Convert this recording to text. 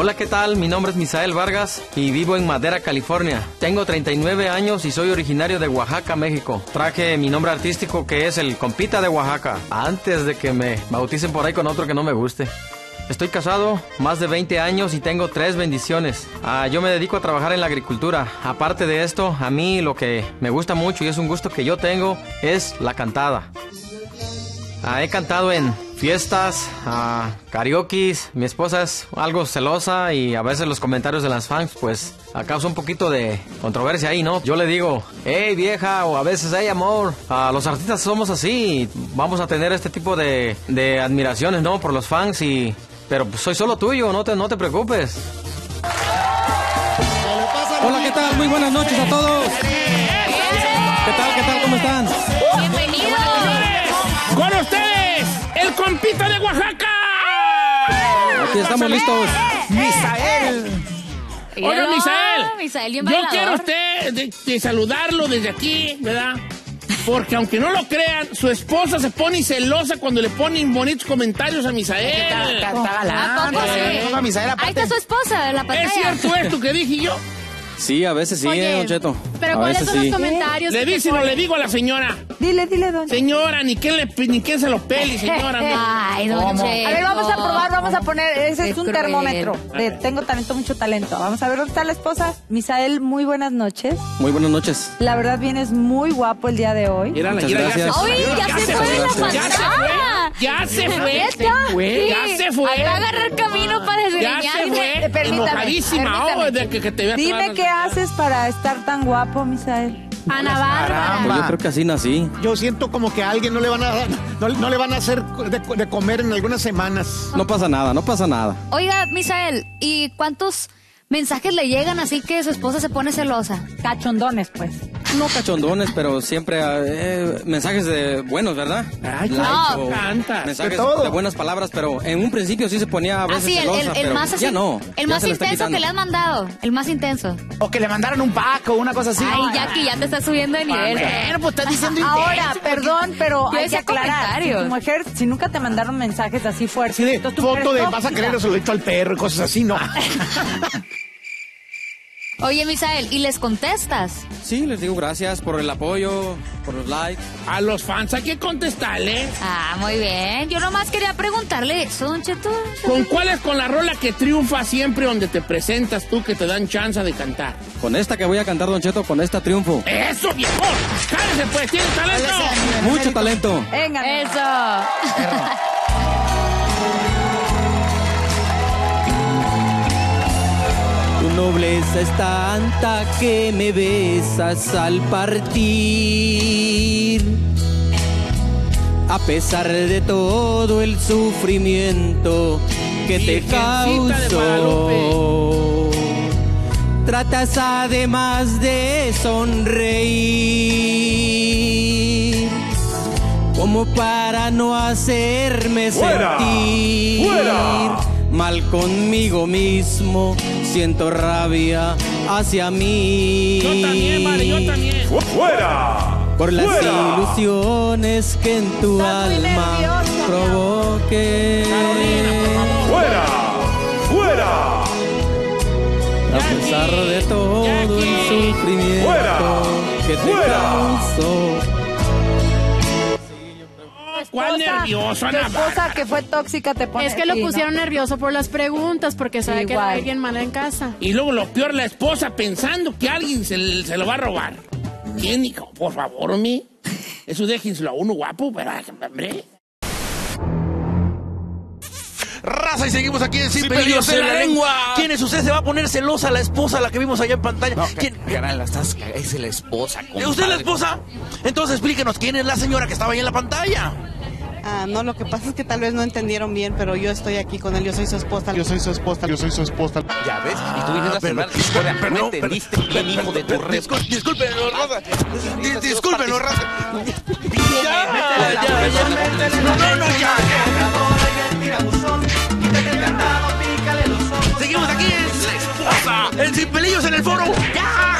Hola, ¿qué tal? Mi nombre es Misael Vargas y vivo en Madera, California. Tengo 39 años y soy originario de Oaxaca, México. Traje mi nombre artístico, que es el Compita de Oaxaca, antes de que me bauticen por ahí con otro que no me guste. Estoy casado más de 20 años y tengo 3 bendiciones. Yo me dedico a trabajar en la agricultura. Aparte de esto, a mí lo que me gusta mucho y es un gusto que yo tengo es la cantada. He cantado en fiestas, karaoke. Mi esposa es algo celosa y a veces los comentarios de las fans pues causan un poquito de controversia ahí, ¿no? Yo le digo, hey vieja, o a veces, hey amor. Los artistas somos así, vamos a tener este tipo de admiraciones, ¿no? Por los fans y... Pero pues, soy solo tuyo, no te preocupes. Hola, ¿qué tal? Muy buenas noches a todos. ¿Qué tal? ¿Cómo están? Bienvenidos. Con ustedes, el Compita de Oaxaca. Aquí estamos listos. Misael. Hola, Misael. Yo quiero a usted de saludarlo desde aquí, ¿verdad? Porque aunque no lo crean, su esposa se pone celosa cuando le ponen bonitos comentarios a Misael. ¿A Misael? Ahí está su esposa en la pantalla. ¿Es cierto esto que dije yo? Sí, a veces sí, Don Cheto. Pero ¿cuáles son los comentarios? Le dice, no le digo a la señora. Dile, Don Cheto. Señora, ni que se los peli, señora. Ay, Don Cheto. A ver, vamos a probar, vamos a poner, ese es un termómetro. Tengo talento, mucho talento. Vamos a ver dónde está la esposa. Misael, muy buenas noches. Muy buenas noches. La verdad, vienes muy guapo el día de hoy. Muchas gracias. Ay, ya se fue la pantalla. Ya se fue. Ahí va a agarrar camino para desgreñar. Ya se fue. Enojadísima. Dime qué haces para estar tan guapo, Misael. Ana Bárbara. Pues yo creo que así nací. Yo siento como que a alguien no le van a hacer de comer en algunas semanas. No pasa nada, no pasa nada. Oiga, Misael, ¿y cuántos mensajes le llegan así que su esposa se pone celosa? Cachondones, pues. No cachondones, pero siempre mensajes de buenos, ¿verdad? Ay, no, canta. Mensajes de buenas palabras, pero en un principio sí se ponía a veces celosa, pero más así, ya no. El más intenso que le han mandado, el más intenso. O que le mandaron un paco, una cosa así. Ay, Jackie, ya te estás subiendo de nivel. Bueno, pues estás diciendo intenso. Ahora, perdón, pero hay que aclarar. Si tu mujer, si nunca te mandaron mensajes así fuertes. Sí, de foto de vas a querer el saludito al perro y cosas así, no. Oye, Misael, ¿y les contestas? Sí, les digo gracias por el apoyo, por los likes. A los fans hay que contestarles. Muy bien. Yo nomás quería preguntarle eso, Don Cheto. ¿Con cuál es con la rola que triunfa siempre donde te presentas tú, que te dan chance de cantar? Con esta que voy a cantar, Don Cheto, con esta triunfo. ¡Eso, viejo! ¡Cállese, pues! ¡Tienes talento! ¡Mucho talento! ¡Venga! ¡Eso! Nobleza es tanta que me besas al partir. A pesar de todo el sufrimiento que te causó, tratas además de sonreír como para no hacerme sentir mal conmigo mismo. Siento rabia hacia mí. Yo también, yo también. ¡Fuera! Por las ilusiones que en tu alma provoqué. ¡Fuera! ¡Fuera! A pesar de todo el sufrimiento que te causó. ¿Cuál nervioso, Ana Bárbara? Cosa que fue tóxica te pone. Es que lo pusieron nervioso por las preguntas, porque sabe que hay alguien mal en casa. Y luego lo peor, la esposa pensando que alguien se lo va a robar. ¿Quién? Por favor, eso déjenselo a uno guapo, pero hombre. Raza, y seguimos aquí en Sin Pelillos en la Lengua. ¿Quién es usted? ¿Se va a poner celosa la esposa, la que vimos allá en pantalla? No, ¿quién? Es la esposa, compadre. ¿Usted es la esposa? Entonces explíquenos, ¿quién es la señora que estaba ahí en la pantalla? No, lo que pasa es que tal vez no entendieron bien, pero yo estoy aquí con él, yo soy su esposa. Yo soy su esposa, yo soy su esposa. Ya ves, y tú vienes a cenar. No entendiste, bien hijo de tu rey. Discúlpenlo, Raza. Discúlpenlo, Raza. Ya. Seguimos aquí en Sin Pelillos en el Foro. ¡Ya!